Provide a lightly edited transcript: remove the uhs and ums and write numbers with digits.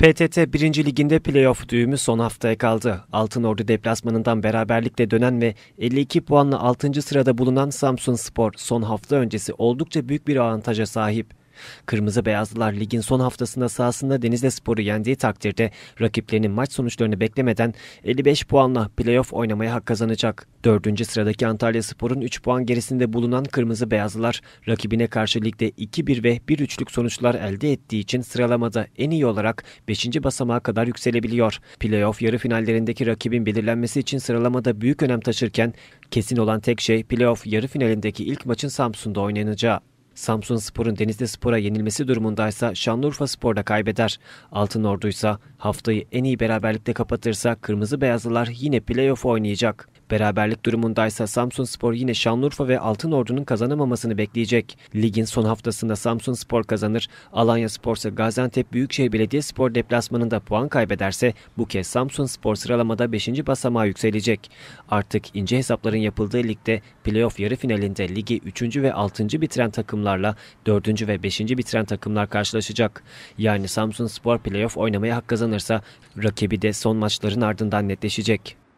PTT 1. Lig'inde play-off düğümü son haftaya kaldı. Altınordu deplasmanından beraberlikle dönen ve 52 puanla 6. sırada bulunan Samsunspor son hafta öncesi oldukça büyük bir avantaja sahip. Kırmızı Beyazlılar ligin son haftasında sahasında Denizlispor'u yendiği takdirde rakiplerinin maç sonuçlarını beklemeden 55 puanla play-off oynamaya hak kazanacak. 4. sıradaki Antalyaspor'un 3 puan gerisinde bulunan Kırmızı Beyazlılar rakibine karşı ligde 2-1 ve 1-3'lük sonuçlar elde ettiği için sıralamada en iyi olarak 5. basamağa kadar yükselebiliyor. Play-off yarı finallerindeki rakibin belirlenmesi için sıralamada büyük önem taşırken kesin olan tek şey play-off yarı finalindeki ilk maçın Samsun'da oynanacağı. Samsunspor'un Denizlispor'a yenilmesi durumundaysa Şanlıurfaspor da kaybeder. Altınordu ise haftayı en iyi beraberlikte kapatırsa Kırmızı Beyazlılar yine play-off oynayacak. Beraberlik durumundaysa Samsunspor yine Şanlıurfa ve Altınordu'nun kazanamamasını bekleyecek. Ligin son haftasında Samsunspor kazanır, Alanyaspor ise Gaziantep Büyükşehir Belediyespor deplasmanında puan kaybederse bu kez Samsunspor sıralamada 5. basamağa yükselecek. Artık ince hesapların yapıldığı ligde play-off yarı finalinde ligi 3. ve 6. bitiren takımlarla 4. ve 5. bitiren takımlar karşılaşacak. Yani Samsunspor play-off oynamaya hak kazanırsa rakibi de son maçların ardından netleşecek.